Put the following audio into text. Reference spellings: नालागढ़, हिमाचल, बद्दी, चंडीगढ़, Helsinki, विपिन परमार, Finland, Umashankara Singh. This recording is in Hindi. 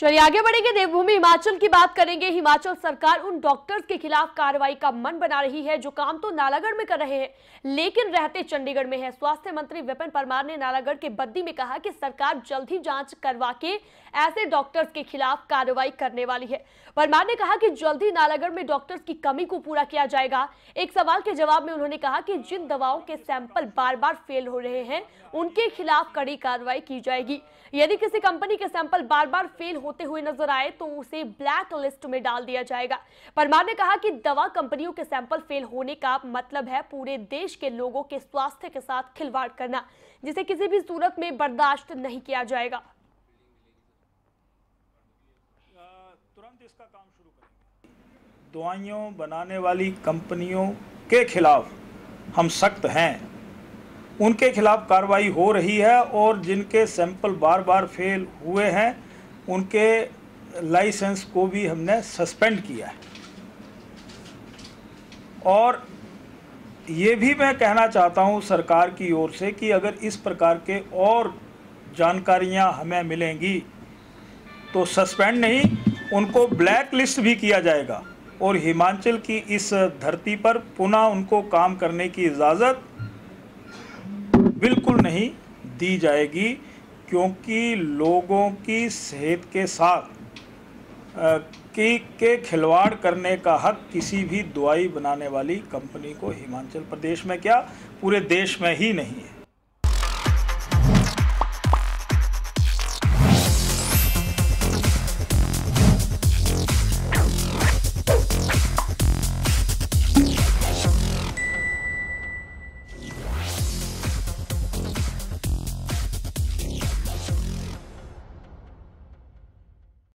चलिए आगे बढ़ेंगे, देवभूमि हिमाचल की बात करेंगे। हिमाचल सरकार उन डॉक्टर्स के खिलाफ कार्रवाई का मन बना रही है जो काम तो नालागढ़ में कर रहे हैं लेकिन रहते चंडीगढ़ में है। स्वास्थ्य मंत्री विपिन परमार ने नालागढ़ के बद्दी में कहा कि सरकार जल्द ही जांच करवा के ऐसे डॉक्टर्स के खिलाफ कार्रवाई करने वाली है। परमार ने कहा कि जल्द ही नालागढ़ में डॉक्टर्स की कमी को पूरा किया जाएगा। एक सवाल के जवाब में उन्होंने कहा कि जिन दवाओं के सैंपल बार बार फेल हो रहे हैं उनके खिलाफ कड़ी कार्रवाई की जाएगी। यदि किसी कंपनी के सैंपल बार बार फेल होते हुए नजर आए तो उसे ब्लैक लिस्ट में डाल दिया जाएगा। परमार ने कहा कि दवा कंपनियों के सैंपल फेल होने का मतलब है पूरे देश के लोगों के स्वास्थ्य के साथ खिलवाड़ करना, जिसे किसी भी सूरत में बर्दाश्त नहीं किया जाएगा। तुरंत इसका काम शुरू करेंगे। दवाइयों बनाने वाली कंपनियों के खिलाफ हम सख्त हैं, उनके खिलाफ कार्रवाई हो रही है और जिनके सैंपल बार बार फेल हुए हैं उनके लाइसेंस को भी हमने सस्पेंड किया है। और ये भी मैं कहना चाहता हूँ सरकार की ओर से कि अगर इस प्रकार के और जानकारियाँ हमें मिलेंगी तो सस्पेंड नहीं, उनको ब्लैक लिस्ट भी किया जाएगा और हिमाचल की इस धरती पर पुनः उनको काम करने की इजाज़त बिल्कुल नहीं दी जाएगी, क्योंकि लोगों की सेहत के साथ के खिलवाड़ करने का हक किसी भी दवाई बनाने वाली कंपनी को हिमाचल प्रदेश में क्या पूरे देश में ही नहीं है।